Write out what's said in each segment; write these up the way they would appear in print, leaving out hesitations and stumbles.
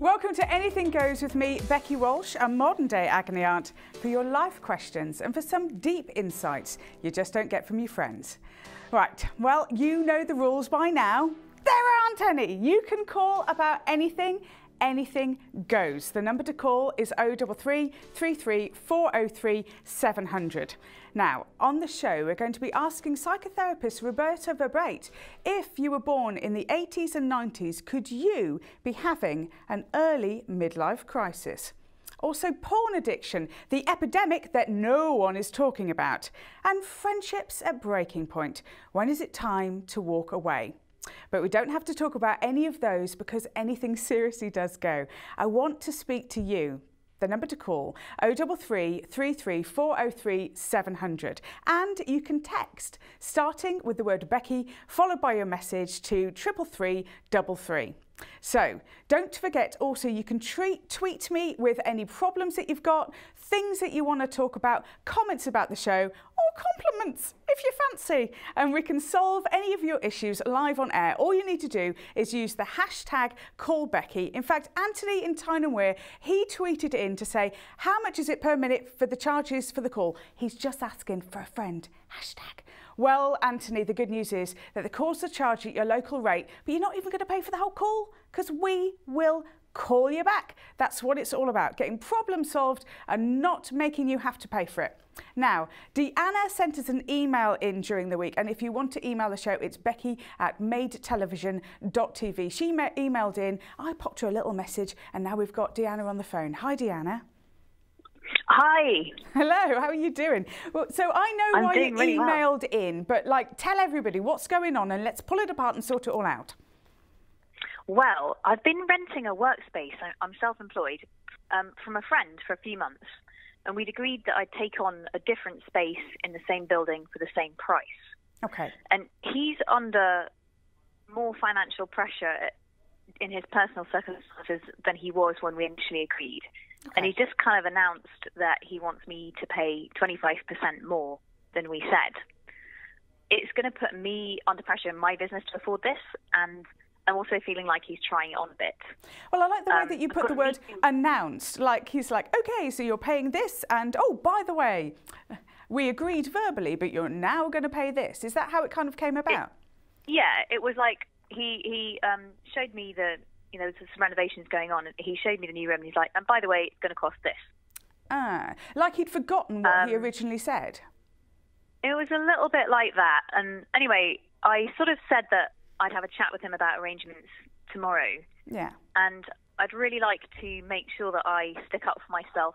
Welcome to Anything Goes With Me, Becky Walsh, a modern-day agony aunt, for your life questions and for some deep insights you just don't get from your friends. Right, well, you know the rules by now. There aren't any. You can call about anything. Anything goes. The number to call is 033 33 403 700. Now, on the show, we're going to be asking psychotherapist Roberta Verbaite, if you were born in the 80s and 90s, could you be having an early midlife crisis? Also, porn addiction, the epidemic that no one is talking about, and friendships at breaking point. When is it time to walk away? But we don't have to talk about any of those because anything seriously does go. I want to speak to you. The number to call, 033 33 403 700. And you can text, starting with the word Becky, followed by your message to 33333. So don't forget also you can tweet me with any problems that you've got, things that you want to talk about, comments about the show, or compliments if you fancy. And we can solve any of your issues live on air. All you need to do is use the hashtag #CallBecky. In fact, Anthony in Tyne & Wear, he tweeted in to say, how much is it per minute for the charges for the call? He's just asking for a friend. Hashtag. Well, Anthony, the good news is that the calls are charged at your local rate, but you're not even going to pay for the whole call because we will call you back. That's what it's all about, getting problem solved and not making you have to pay for it. Now, Deanna sent us an email in during the week, and if you want to email the show, it's Becky@madetelevision.tv. She emailed in, I popped her a little message, and now we've got Deanna on the phone. Hi, Deanna. Hi. Hello, how are you doing? Well, so I know I'm why you really emailed well. In, but like, tell everybody what's going on and let's pull it apart and sort it all out. Well, I've been renting a workspace, I'm self-employed, from a friend for a few months, and we'd agreed that I'd take on a different space in the same building for the same price. Okay. And he's under more financial pressure in his personal circumstances than he was when we initially agreed. Okay. And he just kind of announced that he wants me to pay 25% more than we said. It's going to put me under pressure in my business to afford this, and I'm also feeling like he's trying it on a bit. Well, I like the way that you put the word announced. Like, he's like, okay, so you're paying this, and oh, by the way, we agreed verbally, but you're now going to pay this. Is that how it kind of came about? Yeah, it was like he showed me the... You know, there's some renovations going on, and he showed me the new room, and he's like, and by the way, it's going to cost this. Ah, like he'd forgotten what he originally said. It was a little bit like that. And anyway, I sort of said that I'd have a chat with him about arrangements tomorrow. Yeah. And I'd really like to make sure that I stick up for myself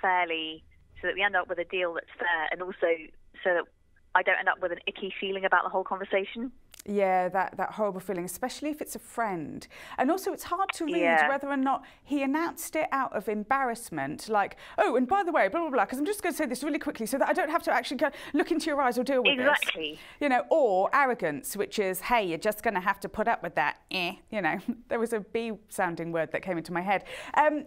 fairly so that we end up with a deal that's fair, and also so that I don't end up with an icky feeling about the whole conversation. Yeah, that horrible feeling, especially if it's a friend. And also it's hard to read whether or not he announced it out of embarrassment, like, oh, and by the way, blah, blah, blah, because I'm just going to say this really quickly so that I don't have to actually go look into your eyes or deal with this. Exactly. You know, or arrogance, which is, hey, you're just going to have to put up with that, you know. There was a B-sounding word that came into my head.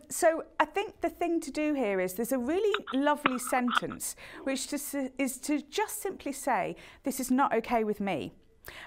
So I think the thing to do here is there's a really lovely sentence, which is to just simply say, this is not okay with me.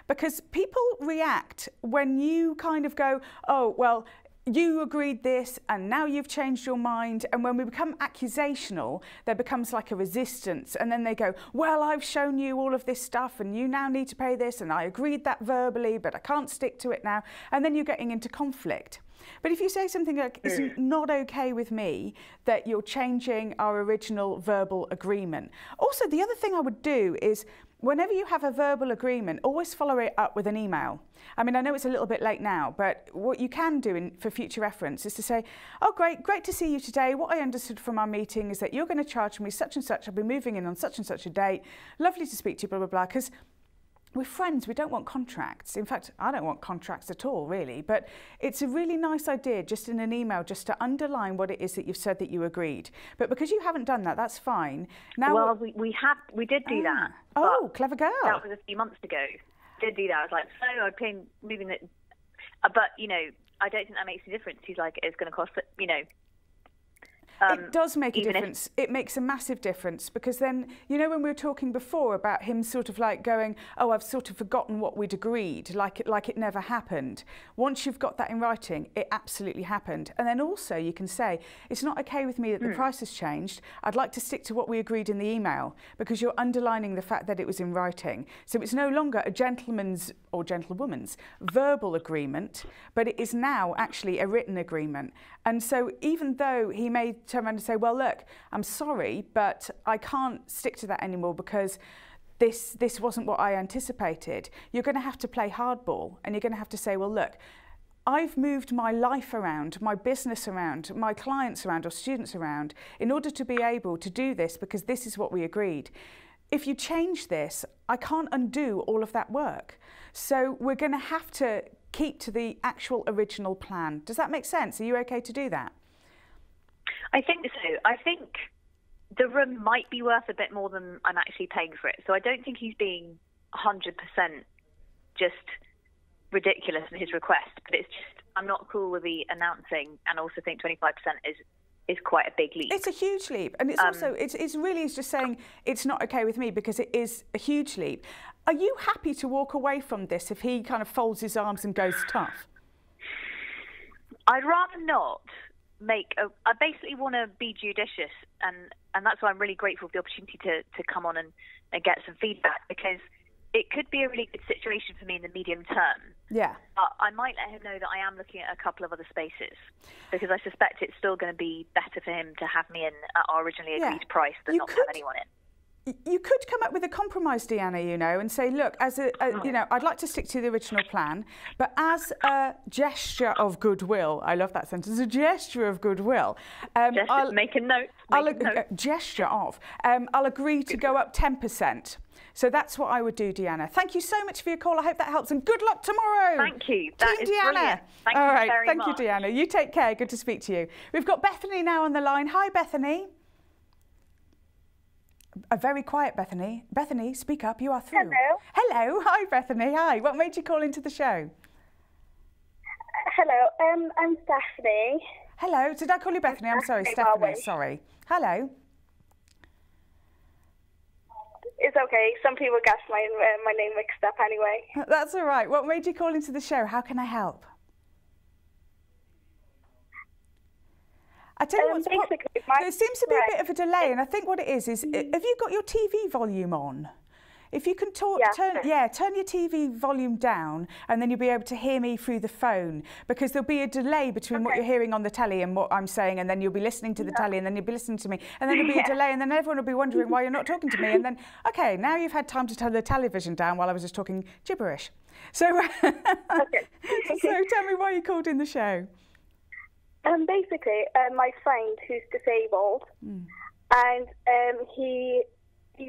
Because people react when you kind of go, oh, well, you agreed this and now you've changed your mind. And when we become accusational, there becomes like a resistance. And then they go, well, I've shown you all of this stuff and you now need to pay this. And I agreed that verbally, but I can't stick to it now. And then you're getting into conflict. But if you say something like, it's not okay with me that you're changing our original verbal agreement. Also, the other thing I would do is, whenever you have a verbal agreement, always follow it up with an email. I mean, I know it's a little bit late now, but what you can do for future reference is to say, oh, great to see you today. What I understood from our meeting is that you're going to charge me such and such. I'll be moving in on such and such a date. Lovely to speak to you, blah, blah, blah. Because we're friends. We don't want contracts. In fact, I don't want contracts at all, really. But it's a really nice idea just in an email just to underline what it is that you've said that you agreed. But because you haven't done that, that's fine. Now, well, we did do that. Oh, clever girl. That was a few months ago. Did do that. I was like, so I've been moving it. But, you know, I don't think that makes a difference. He's like, it's going to cost, you know. It does make a difference. It makes a massive difference, because then, you know, when we were talking before about him sort of like going, oh, I've sort of forgotten what we'd agreed, like it never happened. Once you've got that in writing, it absolutely happened. And then also you can say, it's not okay with me that the price has changed. I'd like to stick to what we agreed in the email, because you're underlining the fact that it was in writing. So it's no longer a gentleman's or gentlewoman's verbal agreement, but it is now actually a written agreement. And so even though he may turn around and say, well, look, I'm sorry, but I can't stick to that anymore because this wasn't what I anticipated, you're going to have to play hardball, and you're going to have to say, well, look, I've moved my life around, my business around, my clients around or students around in order to be able to do this, because this is what we agreed. If you change this, I can't undo all of that work. So we're going to have to keep to the actual original plan. Does that make sense? Are you okay to do that? I think so. I think the room might be worth a bit more than I'm actually paying for it. So I don't think he's being 100% just ridiculous in his request, but it's just, I'm not cool with the announcing, and also think 25% is quite a big leap. It's a huge leap, and it's also, it's really just saying it's not okay with me, because it is a huge leap. Are you happy to walk away from this if he kind of folds his arms and goes tough? I'd rather not. I basically want to be judicious, and that's why I'm really grateful for the opportunity to come on and get some feedback, because it could be a really good situation for me in the medium term. Yeah. But I might let him know that I am looking at a couple of other spaces, because I suspect it's still going to be better for him to have me in at our originally agreed price than not have anyone in. You could come up with a compromise, Deanna, you know, and say, look, as a you know, I'd like to stick to the original plan, but as a gesture of goodwill, I love that sentence, a gesture of goodwill. I'll make a note. I'll agree to go up 10%. So that's what I would do, Deanna. Thank you so much for your call. I hope that helps, and good luck tomorrow. Thank you. That Team is Deanna. Brilliant. Thank All you right. very Thank much. Thank you, Deanna. You take care. Good to speak to you. We've got Bethany now on the line. Hi, Bethany. A very quiet Bethany. Bethany, speak up. You are through. Hello. Hello. Hi, Bethany. Hi. What made you call into the show? Hello. I'm Stephanie. Hello. Did I call you Bethany? I'm sorry, Stephanie. Sorry. Hello. It's okay. Some people guess my name mixed up anyway. That's all right. What made you call into the show? How can I help? I tell you there seems to be a bit of a delay, and I think what it is have you got your TV volume on? If you can turn your TV volume down, and then you'll be able to hear me through the phone, because there'll be a delay between what you're hearing on the telly and what I'm saying, and then you'll be listening to the telly, and then you'll be listening to me, and then there'll be a delay, and then everyone will be wondering why you're not talking to me, and then, okay, now you've had time to turn the television down while I was just talking gibberish. So, so tell me why you called in the show. Basically, my friend who's disabled, and he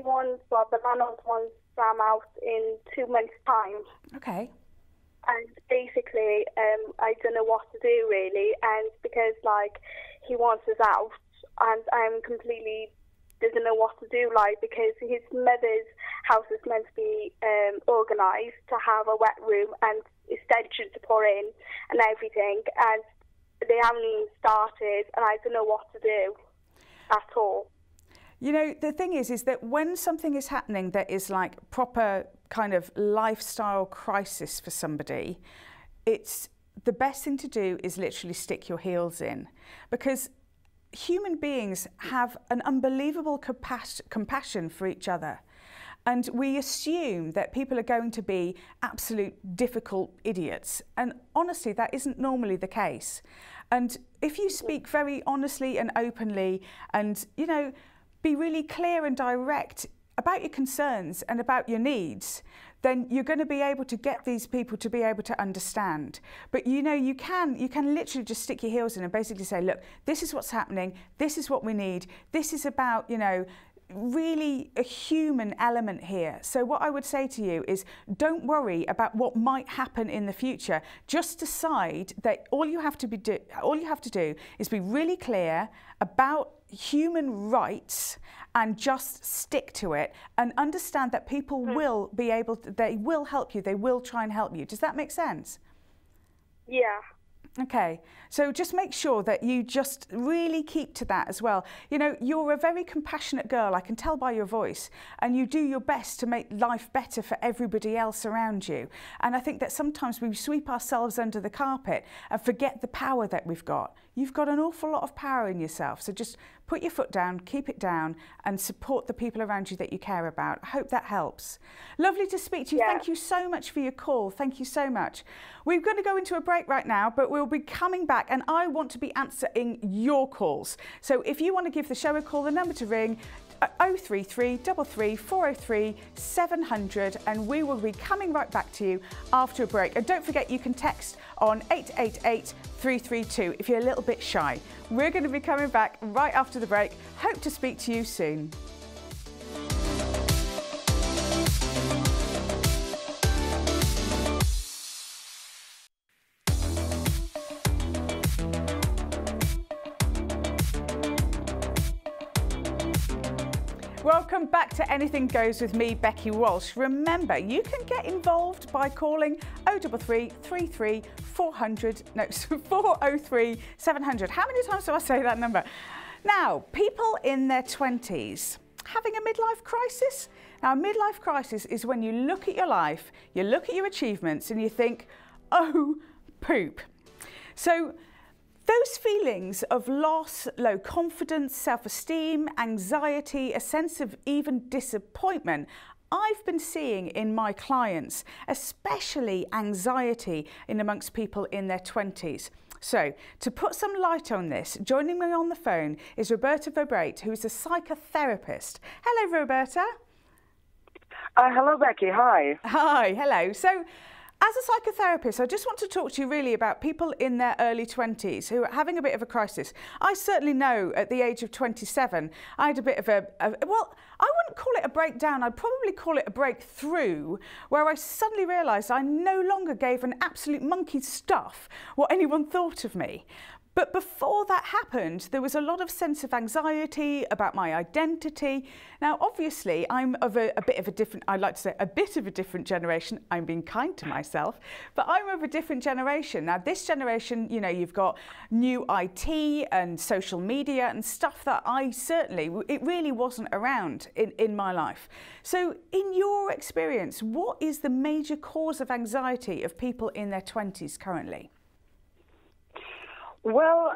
wants, well, the landlord wants Sam out in 2 months' time. Okay. And basically, I don't know what to do really, and because like he wants us out, and I'm completely doesn't know what to do, like, because his mother's house is meant to be organised to have a wet room and extensions to pour in and everything, and they haven't started, and I don't know what to do at all. You know, the thing is that when something is happening that is like proper kind of lifestyle crisis for somebody, it's the best thing to do is literally stick your heels in, because human beings have an unbelievable compassion for each other. And we assume that people are going to be absolute difficult idiots. And honestly, that isn't normally the case. And if you speak very honestly and openly and, you know, be really clear and direct about your concerns and about your needs, then you're going to be able to get these people to be able to understand. But you know, you can literally just stick your heels in and basically say, look, this is what's happening, this is what we need, this is about, you know, really a human element here. So what I would say to you is, don't worry about what might happen in the future. Just decide that all you have to do is be really clear about human rights and just stick to it, and understand that people will be able to, they will help you, they will try and help you. Does that make sense? Yeah. Okay, so just make sure that you just really keep to that as well. You know, you're a very compassionate girl, I can tell by your voice, and you do your best to make life better for everybody else around you. And I think that sometimes we sweep ourselves under the carpet and forget the power that we've got. You've got an awful lot of power in yourself, so just put your foot down, keep it down, and support the people around you that you care about. I hope that helps. Lovely to speak to you. Yeah. Thank you so much for your call. Thank you so much. We're going to go into a break right now, but we'll be coming back, and I want to be answering your calls. So if you want to give the show a call, the number to ring, 033 33 403 700, and we will be coming right back to you after a break. And don't forget, you can text on 888 332 if you're a little bit shy. We're going to be coming back right after the break. Hope to speak to you soon. Welcome back to Anything Goes With Me, Becky Walsh. Remember, you can get involved by calling 033 33 400, no, 403 700. How many times do I say that number? Now, people in their 20s having a midlife crisis. Now, a midlife crisis is when you look at your life, you look at your achievements, and you think, oh, poop. So those feelings of loss, low confidence, self-esteem, anxiety, a sense of even disappointment, I've been seeing in my clients, especially anxiety in amongst people in their 20s. So, to put some light on this, joining me on the phone is Roberta Verbaite, who is a psychotherapist. Hello, Roberta. Hello, Becky. Hi. Hi. Hello. So, as a psychotherapist, I just want to talk to you really about people in their early 20s who are having a bit of a crisis. I certainly know at the age of 27, I had a bit of well, I wouldn't call it a breakdown. I'd probably call it a breakthrough, where I suddenly realised I no longer gave an absolute monkey's stuff what anyone thought of me. But before that happened, there was a lot of sense of anxiety about my identity. Now, obviously, I'm of a bit of a different, I like to say, a bit of a different generation. I'm being kind to myself, but I'm of a different generation. Now, this generation, you know, you've got new IT and social media and stuff that I certainly, it really wasn't around in my life. So in your experience, what is the major cause of anxiety of people in their 20s currently? Well,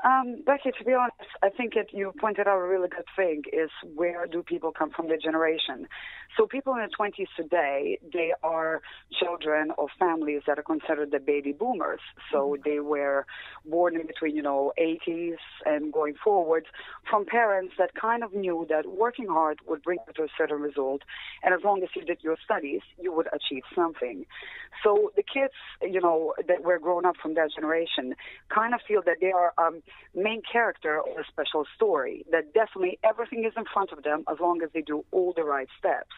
Becky, to be honest, I think you pointed out a really good thing, is where do people come from their generation? So people in their 20s today, they are children of families that are considered the baby boomers. So they were born in between, you know, 80s and going forward, from parents that kind of knew that working hard would bring you to a certain result. And as long as you did your studies, you would achieve something. So the kids, you know, that were grown up from that generation kind of feel that they are main character of a special story, that definitely everything is in front of them as long as they do all the right steps.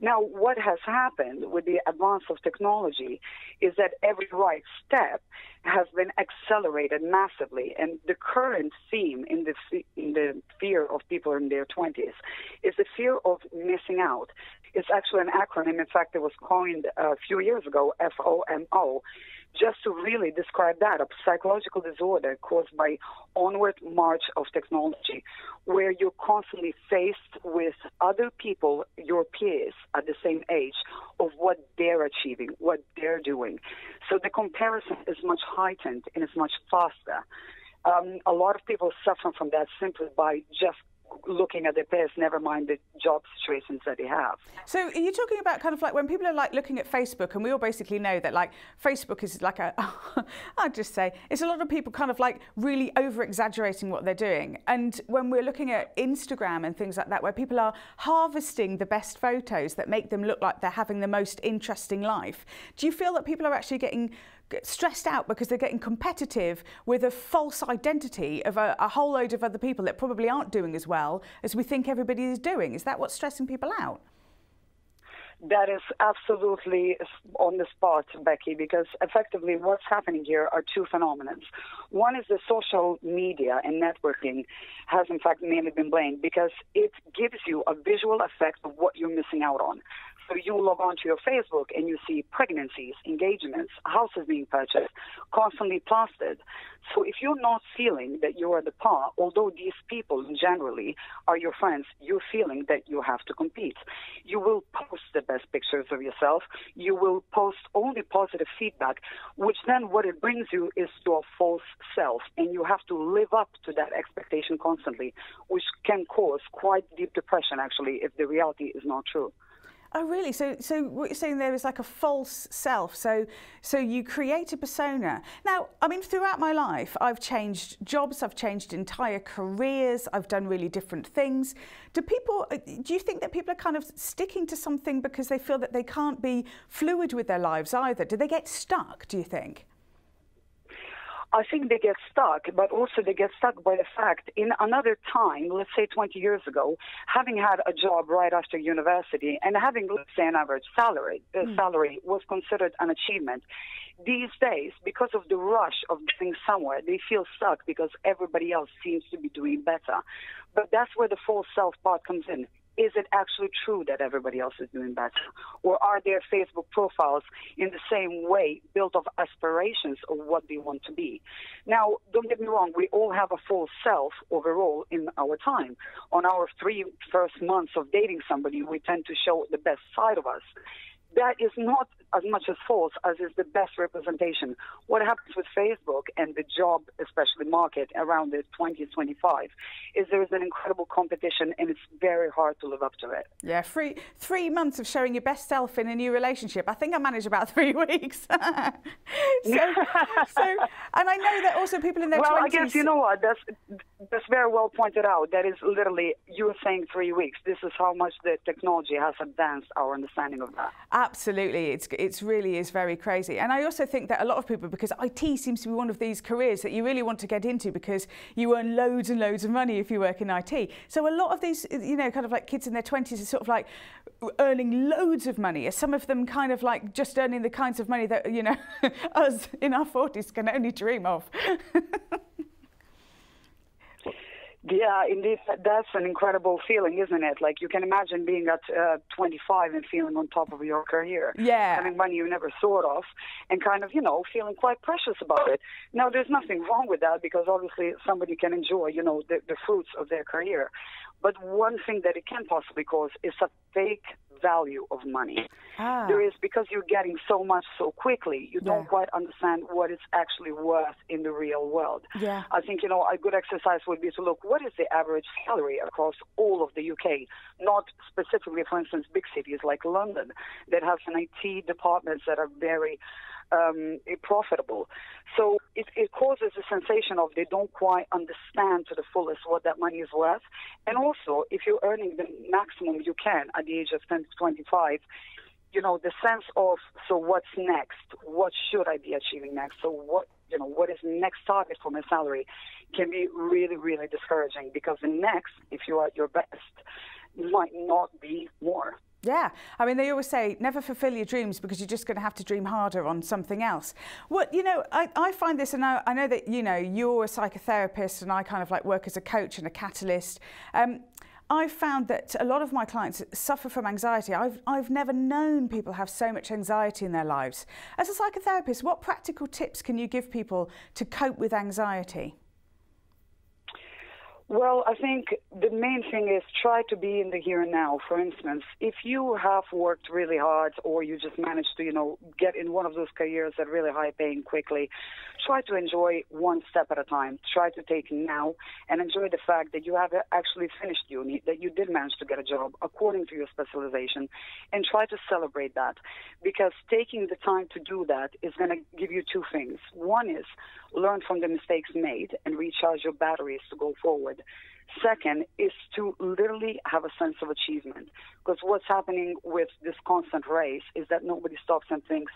Now, what has happened with the advance of technology is that every right step has been accelerated massively, and the current theme in the fear of people in their 20s is the fear of missing out. It's actually an acronym. In fact, it was coined a few years ago, FOMO, just to really describe that, a psychological disorder caused by onward march of technology, where you're constantly faced with other people, your peers at the same age, of what they're achieving, what they're doing. So the comparison is much heightened and it's much faster. A lot of people suffer from that simply by just looking at their peers, never mind the job situations that they have. So are you talking about kind of like when people are like looking at Facebook, and we all basically know that like Facebook is like a, I'd just say, it's a lot of people kind of like really over-exaggerating what they're doing. And when we're looking at Instagram and things like that, where people are harvesting the best photos that make them look like they're having the most interesting life, do you feel that people are actually getting stressed out because they're getting competitive with a false identity of a whole load of other people that probably aren't doing as well as we think everybody is doing? Is that what's stressing people out? That is absolutely on the spot, Becky, because effectively what's happening here are two phenomena. One is that social media and networking has, in fact, mainly been blamed because it gives you a visual effect of what you're missing out on. So you log on to your Facebook and you see pregnancies, engagements, houses being purchased, constantly plastered. So if you're not feeling that you are the par, although these people generally are your friends, you're feeling that you have to compete. You will post the best pictures of yourself. You will post only positive feedback, which then what it brings you is your false self. And you have to live up to that expectation constantly, which can cause quite deep depression, actually, if the reality is not true. Oh, really? So what you're saying there is like a false self. So you create a persona. Now, I mean, throughout my life, I've changed jobs, I've changed entire careers, I've done really different things. Do you think that people are kind of sticking to something because they feel that they can't be fluid with their lives either? Do they get stuck, do you think? I think they get stuck, but also they get stuck by the fact in another time, let's say 20 years ago, having had a job right after university and having, let's say, an average salary, salary was considered an achievement. These days, because of the rush of getting somewhere, they feel stuck because everybody else seems to be doing better. But that's where the false self part comes in. Is it actually true that everybody else is doing better? Or are their Facebook profiles in the same way built of aspirations of what they want to be? Now, don't get me wrong, we all have a false self overall in our time. On our 3 first months of dating somebody, we tend to show the best side of us. That is not as much as false as is the best representation. What happens with Facebook and the job, especially market, around the 20s, 25, is there is an incredible competition and it's very hard to live up to it. Yeah, three months of showing your best self in a new relationship. I think I managed about 3 weeks. And I know that also people in their 20s... Well, I guess, you know what, that's very well pointed out. That is literally, you're saying 3 weeks. This is how much the technology has advanced our understanding of that. Absolutely, it really is very crazy. And I also think that a lot of people, because IT seems to be one of these careers that you really want to get into because you earn loads and loads of money if you work in IT. So a lot of these, you know, kind of like kids in their 20s are sort of like earning loads of money. Some of them kind of like just earning the kinds of money that, you know, us in our 40s can only dream of. Yeah, indeed. That's an incredible feeling, isn't it? Like, you can imagine being at 25 and feeling on top of your career. Yeah. Having money you never thought of and kind of, you know, feeling quite precious about it. Now, there's nothing wrong with that because obviously somebody can enjoy, you know, the fruits of their career. But one thing that it can possibly cause is a fake value of money. Ah. There is, because you're getting so much so quickly, you don't quite understand what it's actually worth in the real world. Yeah. I think, you know, a good exercise would be to look, what is the average salary across all of the UK? Not specifically, for instance, big cities like London that have an IT departments that are very profitable. So it causes a sensation of they don't quite understand to the fullest what that money is worth. And also, if you're earning the maximum you can at the age of 10 to 25, you know, the sense of, so what's next? What should I be achieving next? So what is the next target for my salary can be really, really discouraging because the next, if you are at your best, might not be more. Yeah, I mean, they always say never fulfill your dreams because you're just going to have to dream harder on something else. What, you know, I find this, and I know that, you know, you're a psychotherapist and I kind of like work as a coach and a catalyst. I found that a lot of my clients suffer from anxiety. I've never known people have so much anxiety in their lives. As a psychotherapist, what practical tips can you give people to cope with anxiety? Well, I think the main thing is try to be in the here and now. For instance, if you have worked really hard or you just managed to, you know, get in one of those careers that are really high paying quickly, try to enjoy one step at a time. Try to take now and enjoy the fact that you have actually finished uni, that you did manage to get a job according to your specialization, and try to celebrate that. Because taking the time to do that is going to give you two things. One is learn from the mistakes made and recharge your batteries to go forward. Second is to literally have a sense of achievement, because what's happening with this constant race is that nobody stops and thinks,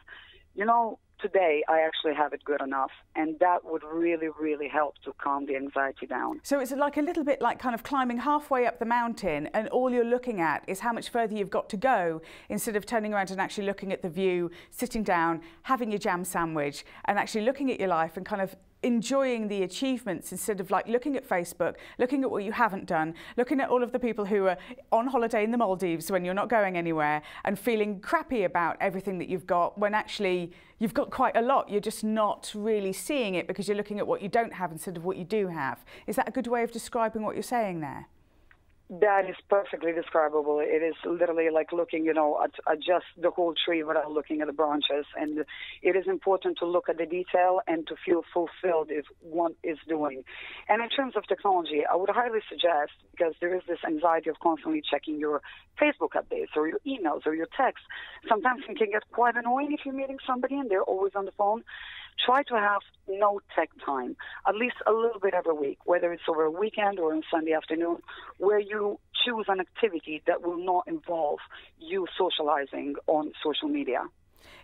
you know, today I actually have it good enough, and that would really, really help to calm the anxiety down. So it's like a little bit like kind of climbing halfway up the mountain, and all you're looking at is how much further you've got to go, instead of turning around and actually looking at the view, sitting down, having your jam sandwich, and actually looking at your life and kind of enjoying the achievements, instead of like looking at Facebook, looking at what you haven't done, looking at all of the people who are on holiday in the Maldives when you're not going anywhere, and feeling crappy about everything that you've got when actually you've got quite a lot. You're just not really seeing it because you're looking at what you don't have instead of what you do have. Is that a good way of describing what you're saying there? That is perfectly describable. It is literally like looking, you know, at just the whole tree without looking at the branches. And it is important to look at the detail and to feel fulfilled if one is doing. And in terms of technology, I would highly suggest, because there is this anxiety of constantly checking your Facebook updates or your emails or your texts. Sometimes it can get quite annoying if you're meeting somebody and they're always on the phone. Try to have no tech time, at least a little bit every week, whether it's over a weekend or on Sunday afternoon, where you choose an activity that will not involve you socializing on social media.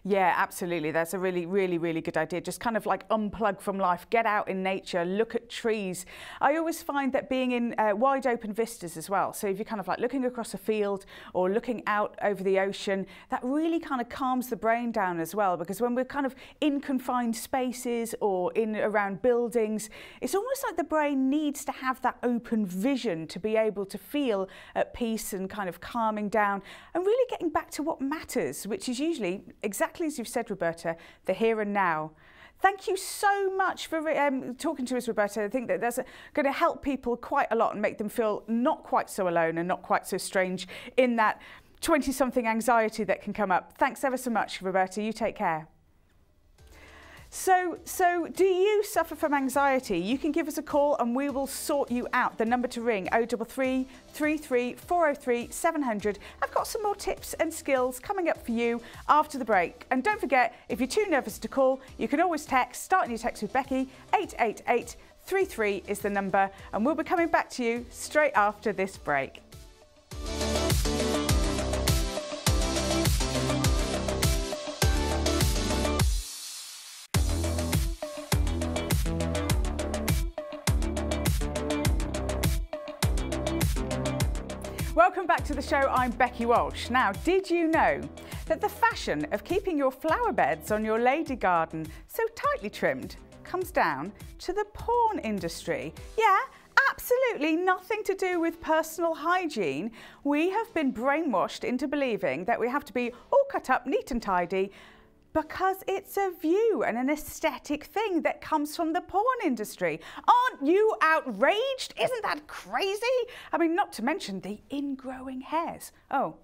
Yeah, absolutely. That's a really, really, really good idea. Just kind of like unplug from life, get out in nature, look at trees. I always find that being in wide open vistas as well. So if you're kind of like looking across a field or looking out over the ocean, that really kind of calms the brain down as well, because when we're kind of in confined spaces or in around buildings, it's almost like the brain needs to have that open vision to be able to feel at peace and kind of calming down and really getting back to what matters, which is usually exactly as you've said, Roberta, the here and now. Thank you so much for talking to us, Roberta. I think that that's going to help people quite a lot and make them feel not quite so alone and not quite so strange in that 20-something anxiety that can come up. Thanks ever so much, Roberta. You take care. So do you suffer from anxiety? You can give us a call and we will sort you out. The number to ring, 033 33 403 700. I've got some more tips and skills coming up for you after the break. And don't forget, if you're too nervous to call, you can always text. Start your text with Becky. 88833 is the number, and we'll be coming back to you straight after this break. Welcome back to the show. I'm Becky Walsh. Now, did you know that the fashion of keeping your flower beds on your lady garden so tightly trimmed comes down to the porn industry? Yeah, absolutely nothing to do with personal hygiene. We have been brainwashed into believing that we have to be all cut up, neat and tidy, because it's a view and an aesthetic thing that comes from the porn industry. Aren't you outraged? Isn't that crazy? I mean, not to mention the ingrowing hairs. Oh,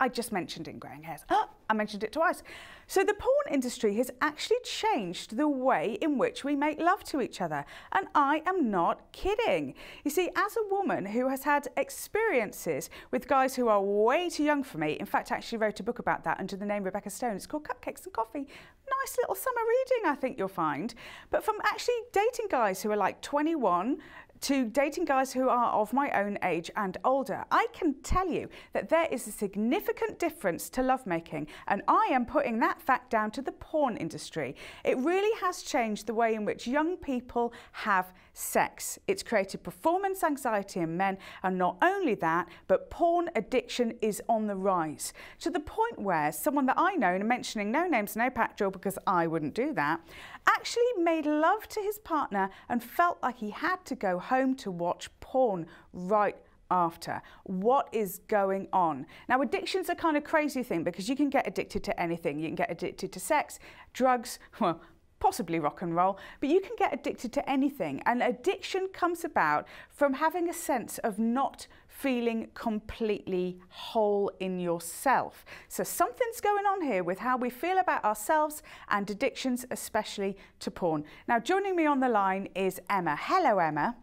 I just mentioned ingrowing hairs. Oh, I mentioned it twice. So the porn industry has actually changed the way in which we make love to each other. And I am not kidding. You see, as a woman who has had experiences with guys who are way too young for me, in fact, I actually wrote a book about that under the name Rebecca Stone. It's called Cupcakes and Coffee. Nice little summer reading, I think you'll find. But from actually dating guys who are like 21, to dating guys who are of my own age and older, I can tell you that there is a significant difference to lovemaking, and I am putting that fact down to the porn industry. It really has changed the way in which young people have sex. It's created performance anxiety in men, and not only that, but porn addiction is on the rise, to the point where someone that I know, and I'm mentioning no names, no pactual, because I wouldn't do that, actually made love to his partner and felt like he had to go home to watch porn right after. What is going on? Now, addiction's a kind of crazy thing, because you can get addicted to anything. You can get addicted to sex, drugs, well, possibly rock and roll, but you can get addicted to anything. And addiction comes about from having a sense of not feeling completely whole in yourself. So something's going on here with how we feel about ourselves and addictions, especially to porn. Now, joining me on the line is Emma. Hello, Emma.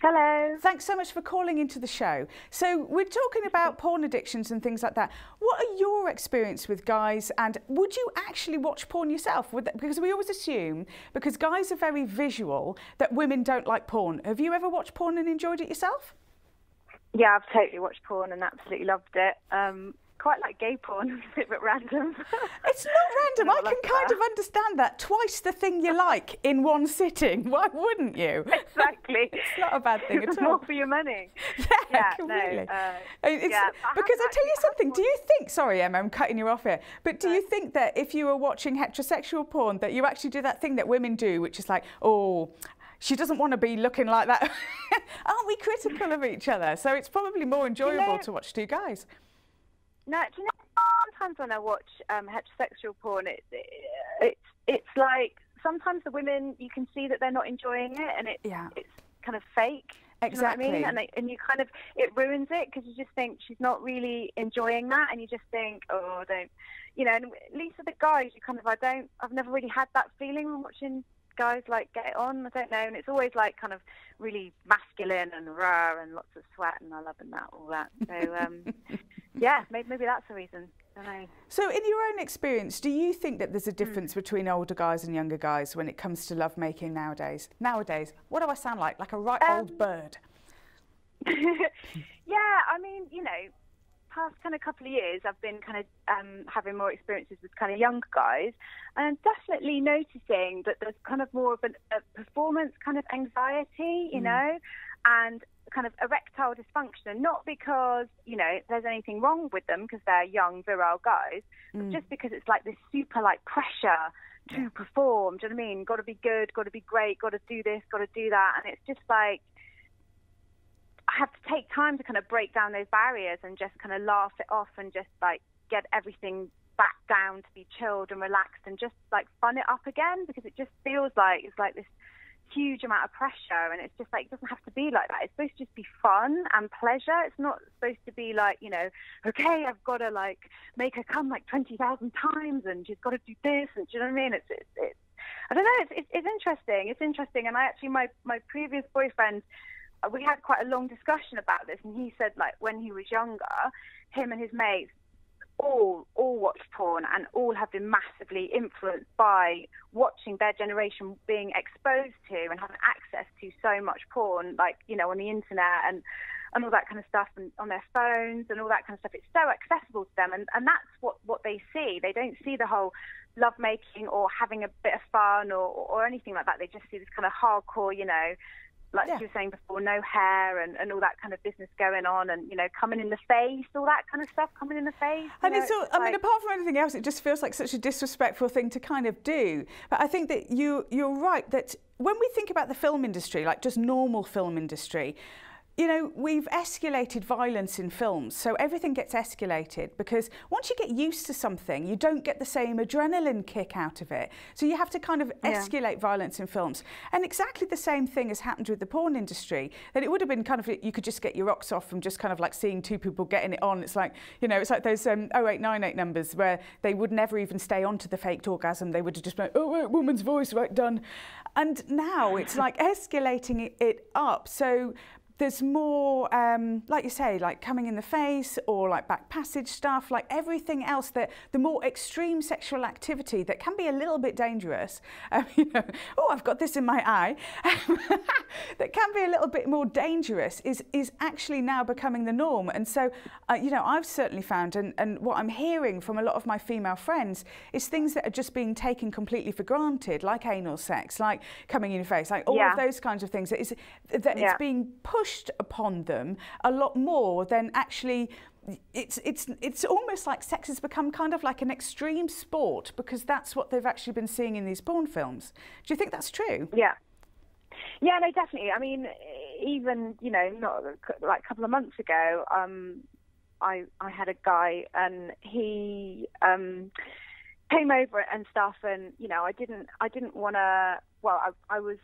Hello. Thanks so much for calling into the show. So we're talking about porn addictions and things like that. What are your experience with guys, and would you actually watch porn yourself? Because we always assume, because guys are very visual, that women don't like porn. Have you ever watched porn and enjoyed it yourself? Yeah, I've totally watched porn and absolutely loved it. quite like gay porn, a bit random. It's not random. I can kind of understand that. Twice the thing you like in one sitting. Why wouldn't you? Exactly. It's not a bad thing at all. It's more for your money. Yeah, completely. No, because I tell you something, do you think, sorry Emma, I'm cutting you off here, but do you think that if you were watching heterosexual porn that you actually do that thing that women do, which is like, oh, she doesn't want to be looking like that. Aren't we critical of each other? So it's probably more enjoyable to watch two guys. No, do you know, sometimes when I watch heterosexual porn, it's like sometimes the women, you can see that they're not enjoying it, and it's kind of fake. Exactly. You know what I mean? And you kind of, it ruins it because you just think she's not really enjoying that, and you just think, oh, don't, you know. And at least with the guys, you kind of, I've never really had that feeling when watching guys like get on, I don't know, and it's always like kind of really masculine and raw and lots of sweat and I love and that, all that. So yeah, maybe that's the reason. I don't know. So in your own experience, do you think that there's a difference between older guys and younger guys when it comes to love making nowadays? Nowadays, what do I sound like? Like a right old bird. Yeah, I mean, you know, past kind of couple of years I've been kind of having more experiences with kind of young guys, and I'm definitely noticing that there's kind of more of a performance kind of anxiety, you know, and kind of erectile dysfunction, and not because, you know, there's anything wrong with them because they're young virile guys, but just because it's like this super like pressure to perform, do you know what I mean? Got to be good, got to be great, got to do this, got to do that, and it's just like I have to take time to kind of break down those barriers and just kind of laugh it off and just like get everything back down to be chilled and relaxed and just like fun it up again, because it just feels like it's like this huge amount of pressure, and it's just like it doesn't have to be like that. It's supposed to just be fun and pleasure. It's not supposed to be like, you know, okay, I've got to like make her come like 20,000 times and she's got to do this, and do you know what I mean? It's I don't know, it's interesting. It's interesting. And I actually, my previous boyfriend, we had quite a long discussion about this, and he said like when he was younger, him and his mates all watched porn and all have been massively influenced by watching their generation being exposed to and having access to so much porn, like, you know, on the internet and all that kind of stuff, and on their phones and all that kind of stuff. It's so accessible to them, and that's what they see. They don't see the whole lovemaking or having a bit of fun or anything like that. They just see this kind of hardcore, you know, like you were saying before, no hair and all that kind of business going on, and, you know, coming in the face, all that kind of stuff, coming in the face. And it's all, I mean, apart from anything else, it just feels like such a disrespectful thing to kind of do. But I think that you're right that when we think about the film industry, like just normal film industry, you know, we've escalated violence in films, so everything gets escalated, because once you get used to something, you don't get the same adrenaline kick out of it. So you have to kind of escalate violence in films. And exactly the same thing has happened with the porn industry, that it would have been kind of, you could just get your rocks off from just kind of like seeing two people getting it on. It's like, you know, it's like those 0898 numbers where they would never even stay onto the faked orgasm. They would have just been like, oh, woman's voice, right, done. And now it's like escalating it up. So there's more, like you say, like coming in the face or like back passage stuff, like everything else, that the more extreme sexual activity that can be a little bit dangerous, you know, oh, I've got this in my eye, that can be a little bit more dangerous is actually now becoming the norm. And so, you know, I've certainly found, and what I'm hearing from a lot of my female friends is things that are just being taken completely for granted, like anal sex, like coming in your face, like all of those kinds of things, that it's being pushed upon them a lot more than actually. It's almost like sex has become kind of like an extreme sport, because that's what they've actually been seeing in these porn films. Do you think that's true? Yeah, no, definitely. I mean, even, you know, not like a couple of months ago, I had a guy, and he came over and stuff, and, you know, I didn't want to. Well, I was.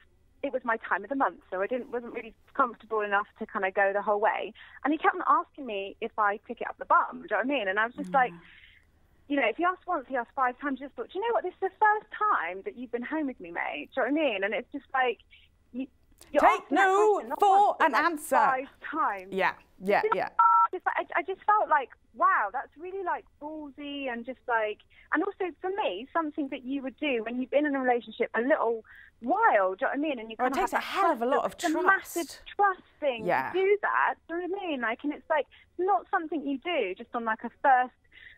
It was my time of the month, so I wasn't really comfortable enough to kind of go the whole way. And he kept on asking me if I pick it up the bum, do you know what I mean? And I was just like, you know, if he asked once, he asked five times. Just thought, do you know what? This is the first time that you've been home with me, mate. Do you know what I mean? And it's just like, you're take no question, for an like answer. Five times. Yeah, you know, yeah. I just felt like, wow, that's really like ballsy, and just like, and also for me, something that you would do when you've been in a relationship a little while, do you know what I mean? And you kind of have a hell of a lot of trust. Massive trust thing to do that, do you know what I mean? Like, and it's like, not something you do just on like a first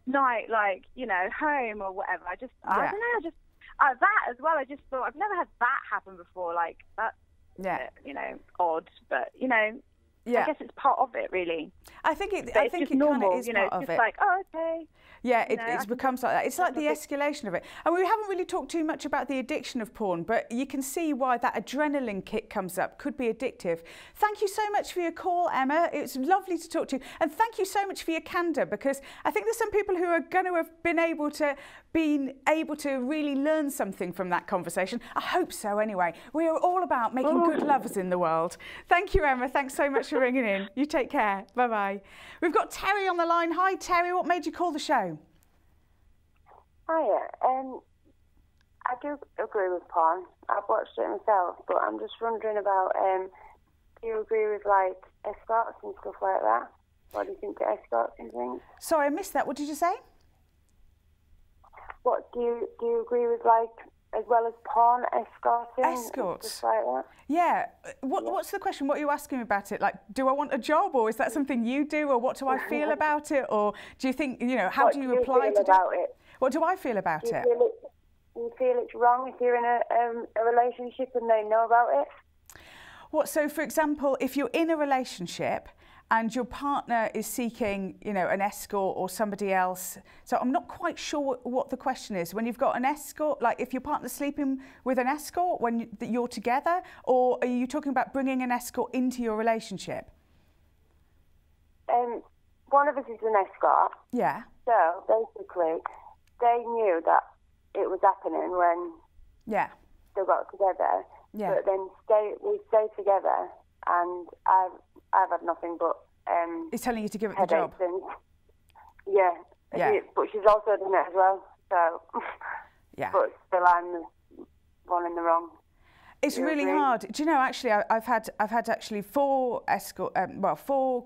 night, like, you know, home or whatever. I just, yeah. I don't know, I just, that as well, I just thought, I've never had that happen before, like, that's, yeah. You know, odd, but, you know, yeah. I guess it's part of it, really. I think it's just normal, you know, it's just like, oh, okay. Yeah, it becomes like that. It's like the escalation of it. And we haven't really talked too much about the addiction of porn, but you can see why that adrenaline kick comes up, could be addictive. Thank you so much for your call, Emma. It was lovely to talk to you. And thank you so much for your candour, because I think there's some people who are going to have been able to really learn something from that conversation. I hope so, anyway. We are all about making good lovers in the world. Thank you, Emma. Thanks so much for ringing in. You take care. Bye-bye. We've got Terry on the line. Hi, Terry. What made you call the show? Hiya. I do agree with porn. I've watched it myself, but I'm just wondering about, do you agree with, like, escorts and stuff like that? What do you think of escorts and things? Sorry, I missed that. What did you say? What do you agree with, like, as well as porn, escorting? Escorts? Like that? Yeah. What's the question? What are you asking about it? Like, do I want a job, or is that something you do, or what do I feel about it, or do you think, you know, how do you apply to it? What do I feel about it? You feel it's wrong if you're in a relationship and they know about it? What, so for example, if you're in a relationship and your partner is seeking, you know, an escort or somebody else. So I'm not quite sure what the question is. When you've got an escort, like if your partner's sleeping with an escort when you're together, or are you talking about bringing an escort into your relationship? One of us is an escort. Yeah. So basically, they knew that it was happening when they got together. Yeah. But then we stayed together, and I've had nothing but he's telling you to give it the job. Yeah. But she's also done it as well. So yeah. But still, I'm the one in the wrong. It's really hard. Do you know? Actually, I've had actually four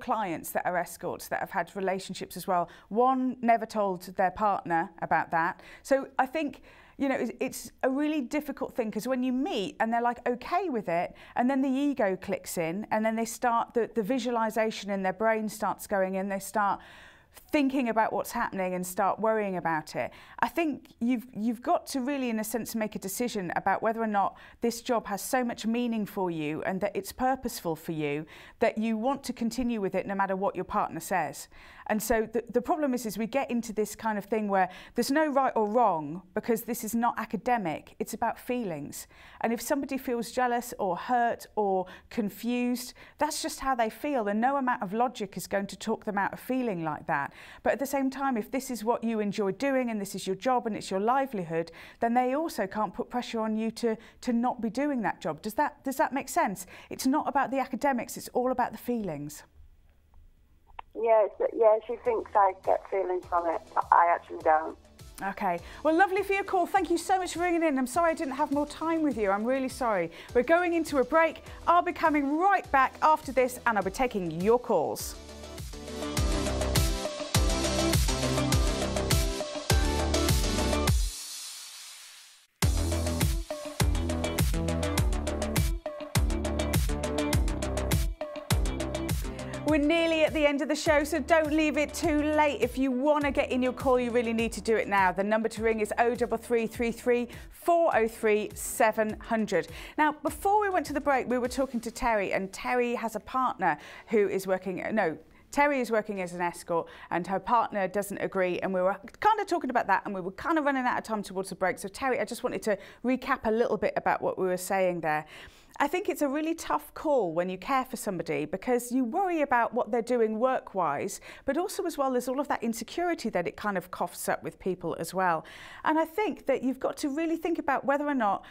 clients that are escorts that have had relationships as well. One never told their partner about that. So I think, you know, it's a really difficult thing, because when you meet and they're like okay with it, and then the ego clicks in, and then they start the visualization in their brain starts going in. They start thinking about what's happening and start worrying about it. I think you've got to really, in a sense, make a decision about whether or not this job has so much meaning for you and that it's purposeful for you that you want to continue with it no matter what your partner says. And so the problem is we get into this kind of thing where there's no right or wrong, because this is not academic, it's about feelings. And if somebody feels jealous or hurt or confused, that's just how they feel, and no amount of logic is going to talk them out of feeling like that. But at the same time, if this is what you enjoy doing and this is your job and it's your livelihood, then they also can't put pressure on you to not be doing that job. Does that make sense? It's not about the academics, it's all about the feelings. Yeah, she thinks I get feelings from it, but I actually don't. Okay. Well, lovely for your call. Thank you so much for ringing in. I'm sorry I didn't have more time with you. I'm really sorry. We're going into a break. I'll be coming right back after this, and I'll be taking your calls. We're nearly at the end of the show, so don't leave it too late. If you want to get in your call, you really need to do it now. The number to ring is 03333 403 700. Now, before we went to the break, we were talking to Terry, and Terry has a partner who is working... No, Terry is working as an escort, and her partner doesn't agree, and we were kind of talking about that, and we were kind of running out of time towards the break. So, Terry, I just wanted to recap a little bit about what we were saying there. I think it's a really tough call when you care for somebody, because you worry about what they're doing work-wise, but also as well there's all of that insecurity that it kind of coughs up with people as well. And I think that you've got to really think about whether or not,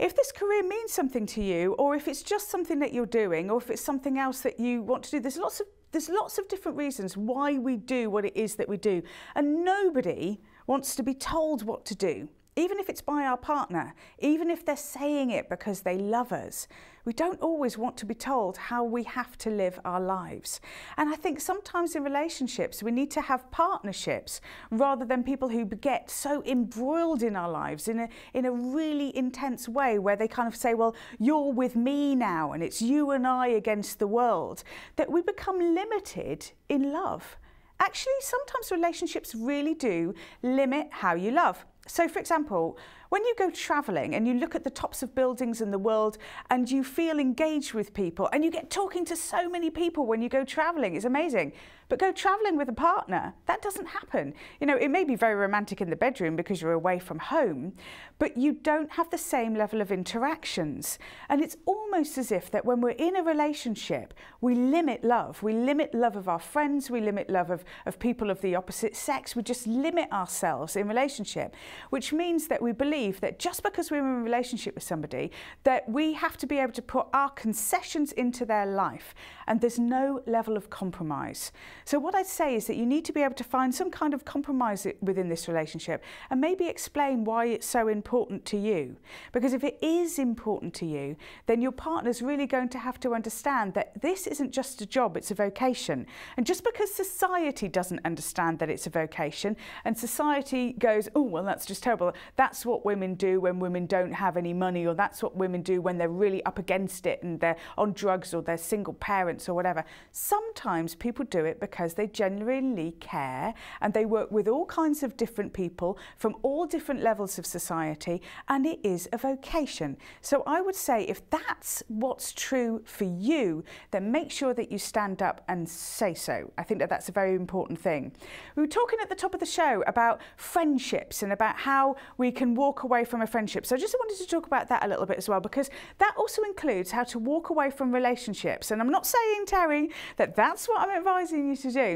if this career means something to you, or if it's just something that you're doing, or if it's something else that you want to do. There's lots of different reasons why we do what it is that we do, and nobody wants to be told what to do. Even if it's by our partner, even if they're saying it because they love us, we don't always want to be told how we have to live our lives. And I think sometimes in relationships, we need to have partnerships rather than people who get so embroiled in our lives in a really intense way, where they kind of say, well, you're with me now, and it's you and I against the world, that we become limited in love. Actually, sometimes relationships really do limit how you love. So, for example, when you go travelling and you look at the tops of buildings in the world and you feel engaged with people and you get talking to so many people when you go travelling, it's amazing. But go travelling with a partner, that doesn't happen. You know, it may be very romantic in the bedroom because you're away from home, but you don't have the same level of interactions. And it's almost as if that when we're in a relationship, we limit love. We limit love of our friends, we limit love of people of the opposite sex. We just limit ourselves in relationship, which means that we believe that just because we're in a relationship with somebody, that we have to be able to put our concessions into their life, and there's no level of compromise. So what I'd say is that you need to be able to find some kind of compromise within this relationship and maybe explain why it's so important to you. Because if it is important to you, then your partner's really going to have to understand that this isn't just a job, it's a vocation. And just because society doesn't understand that it's a vocation, and society goes, oh, well, that's just terrible. That's what women do when women don't have any money, or that's what women do when they're really up against it and they're on drugs or they're single parents or whatever. Sometimes people do it because they genuinely care, and they work with all kinds of different people from all different levels of society, and it is a vocation. So I would say if that's what's true for you, then make sure that you stand up and say so. I think that that's a very important thing. We were talking at the top of the show about friendships and about how we can walk away from a friendship. So I just wanted to talk about that a little bit as well, because that also includes how to walk away from relationships. And I'm not saying, Terry, that that's what I'm advising you to do.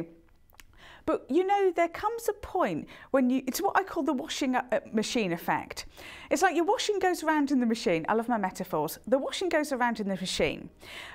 But, you know, there comes a point when you, it's what I call the washing up machine effect. It's like your washing goes around in the machine. I love my metaphors. The washing goes around in the machine,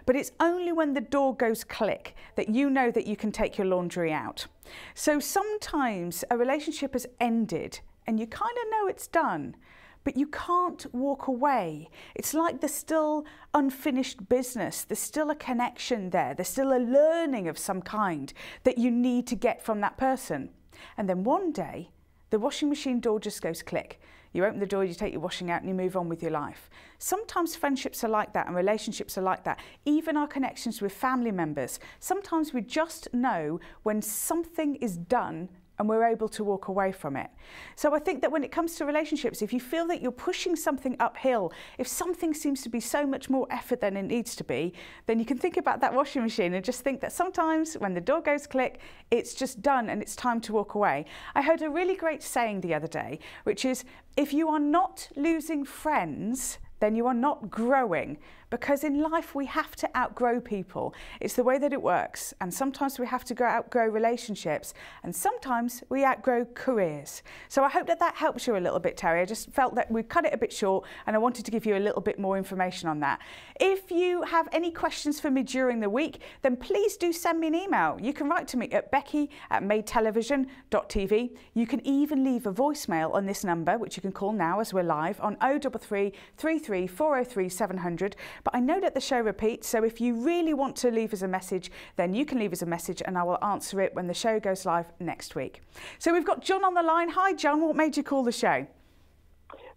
but it's only when the door goes click that you know that you can take your laundry out. So sometimes a relationship has ended and you kind of know it's done, but you can't walk away. It's like there's still unfinished business. There's still a connection there. There's still a learning of some kind that you need to get from that person. And then one day, the washing machine door just goes click. You open the door, you take your washing out, and you move on with your life. Sometimes friendships are like that and relationships are like that. Even our connections with family members. Sometimes we just know when something is done and we're able to walk away from it. So I think that when it comes to relationships, if you feel that you're pushing something uphill, if something seems to be so much more effort than it needs to be, then you can think about that washing machine and just think that sometimes when the door goes click, it's just done and it's time to walk away. I heard a really great saying the other day, which is, if you are not losing friends, then you are not growing, because in life we have to outgrow people. It's the way that it works, and sometimes we have to outgrow relationships, and sometimes we outgrow careers. So I hope that that helps you a little bit, Terry. I just felt that we cut it a bit short, and I wanted to give you a little bit more information on that. If you have any questions for me during the week, then please do send me an email. You can write to me at Becky@madetelevision.tv. You can even leave a voicemail on this number, which you can call now as we're live on 033 33 403 700. But I know that the show repeats, so if you really want to leave us a message, then you can leave us a message and I will answer it when the show goes live next week. So we've got John on the line. Hi John, what made you call the show?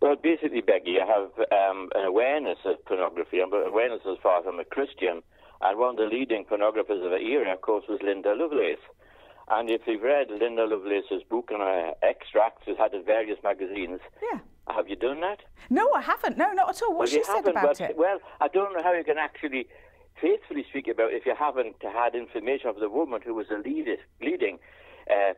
Well, basically, Becky, I have an awareness of pornography, but awareness as far as I'm a Christian, and one of the leading pornographers of the era, of course, was Linda Lovelace. And if you've read Linda Lovelace's book and her extracts, it's had in various magazines. Yeah. Have you done that? No, I haven't. No, not at all. What she said about it? Well, I don't know how you can actually faithfully speak about it if you haven't had information of the woman who was the leading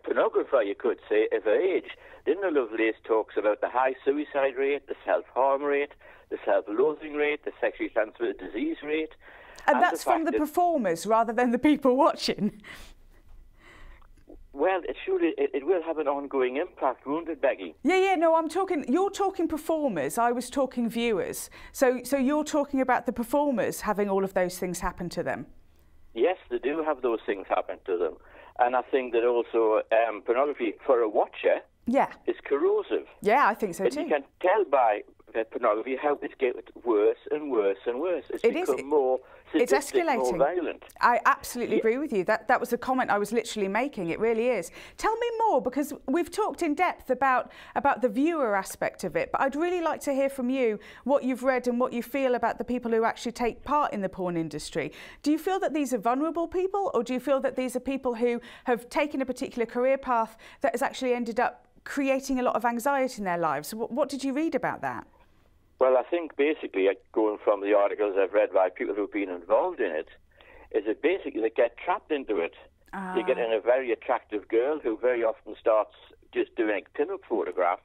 pornographer, you could say, of her age. Linda Lovelace talks about the high suicide rate, the self-harm rate, the self-loathing rate, the sexually transmitted disease rate. And that's from the performers rather than the people watching. Well, it will have an ongoing impact, won't it, Becky? Yeah, yeah, no, I'm talking, you're talking performers, I was talking viewers. So you're talking about the performers having all of those things happen to them? Yes, they do have those things happen to them. And I think that also pornography for a watcher is corrosive. Yeah, I think so too. You can tell by that pornography, how it's getting worse and worse and worse. It's become more sadistic, more violent. I absolutely agree with you. That was the comment I was literally making. It really is. Tell me more, because we've talked in depth about the viewer aspect of it, but I'd really like to hear from you what you've read and what you feel about the people who actually take part in the porn industry. Do you feel that these are vulnerable people, or do you feel that these are people who have taken a particular career path that has actually ended up creating a lot of anxiety in their lives? What did you read about that? Well, I think basically, going from the articles I've read by people who've been involved in it, is that basically they get trapped into it. They get in a very attractive girl who very often starts just doing a pin-up photograph,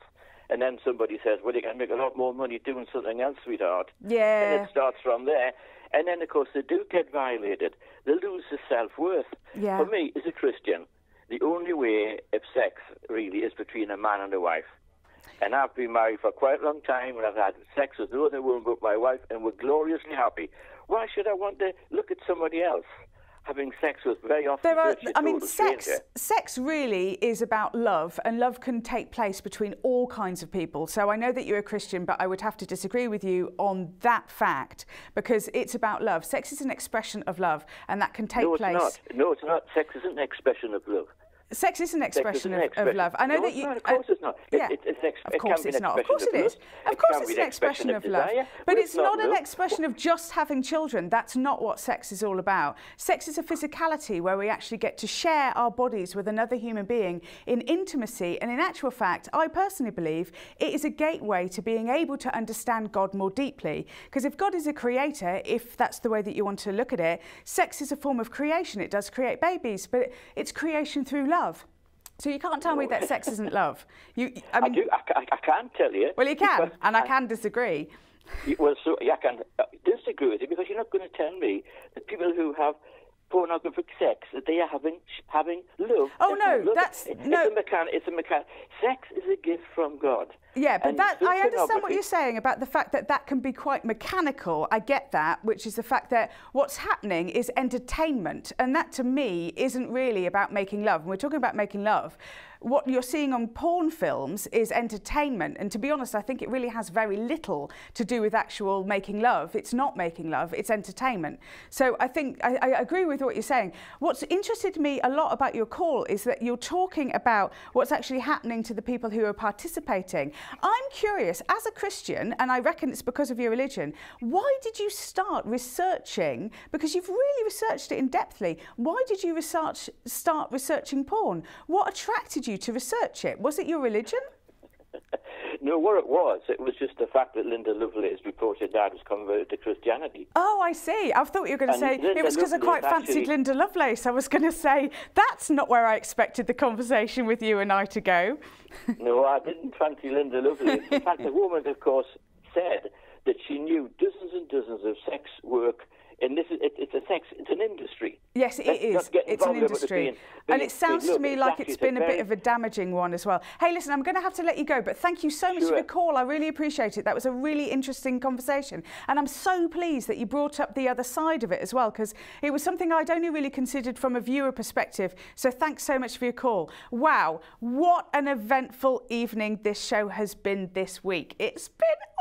and then somebody says, well, you can make a lot more money doing something else, sweetheart. Yeah. And it starts from there. And then, of course, they do get violated. They lose their self-worth. Yeah. For me, as a Christian, the only way of sex, really, is between a man and a wife. And I've been married for quite a long time, and I've had sex with no other woman but my wife, and we're gloriously happy. Why should I want to look at somebody else having sex with? Very often there are, I mean, sex really is about love, and love can take place between all kinds of people. So I know that you're a Christian, but I would have to disagree with you on that fact, because it's about love. Sex is an expression of love, and that can take place. No, it's not. No, it's not. Sex isn't an expression of love. Sex is an expression of love. I know that you. Of course, it's not. Of course, it's not. Of course, it is. Of course, it's an expression of love. But it's not an expression of just having children. That's not what sex is all about. Sex is a physicality where we actually get to share our bodies with another human being in intimacy. And in actual fact, I personally believe it is a gateway to being able to understand God more deeply. Because if God is a creator, if that's the way that you want to look at it, sex is a form of creation. It does create babies, but it's creation through love. So you can't tell me that sex isn't love. I can tell you. Well, you can, and I can disagree. Well, so I can disagree with you, because you're not going to tell me that people who have pornographic sex, that they are having love. Oh no, sex is a gift from God. Yeah, but that, I understand what you're saying about the fact that that can be quite mechanical. I get that, which is the fact that what's happening is entertainment, and that to me isn't really about making love. When we're talking about making love, what you're seeing on porn films is entertainment, and to be honest, I think it really has very little to do with actual making love. It's not making love, it's entertainment. So I think I agree with what you're saying. What's interested me a lot about your call is that you're talking about what's actually happening to the people who are participating. I'm curious, as a Christian, and I reckon it's because of your religion, why did you start researching, because you've really researched it in depthly, why did you start researching porn? What attracted you to research it? Was it your religion? No, what it was just the fact that Linda Lovelace reported that I was converted to Christianity. Oh, I see. I thought you were going to say it was because I quite fancied Linda Lovelace. I was going to say, that's not where I expected the conversation with you and I to go. No, I didn't fancy Linda Lovelace. In fact, the woman, of course, said that she knew dozens and dozens of sex work. And this is, it's an industry. Yes, it is. It's an industry. And it sounds to me like it's been a bit of a damaging one as well. Hey, listen, I'm going to have to let you go, but thank you so much for the call. I really appreciate it. That was a really interesting conversation. And I'm so pleased that you brought up the other side of it as well, because it was something I'd only really considered from a viewer perspective. So thanks so much for your call. Wow, what an eventful evening this show has been this week. It's been awesome.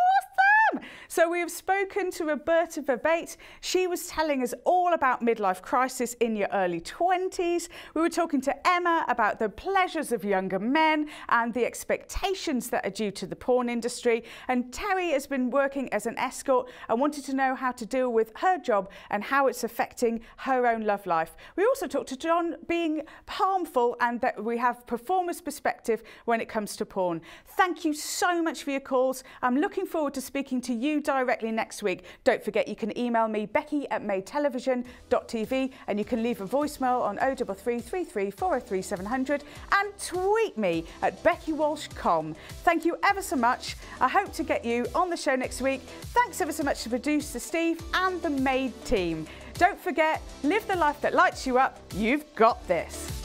So we have spoken to Roberta Verbaite. She was telling us all about midlife crisis in your early 20s. We were talking to Emma about the pleasures of younger men and the expectations that are due to the porn industry. And Terry has been working as an escort and wanted to know how to deal with her job and how it's affecting her own love life. We also talked to John being harmful and that we have performers' perspective when it comes to porn. Thank you so much for your calls. I'm looking forward to speaking to you directly next week. Don't forget, you can email me, Becky@madetelevision.tv, and you can leave a voicemail on 03333403700 and tweet me at BeckyWalshCom. Thank you ever so much. I hope to get you on the show next week. Thanks ever so much to producer Steve and the Made team. Don't forget, live the life that lights you up. You've got this.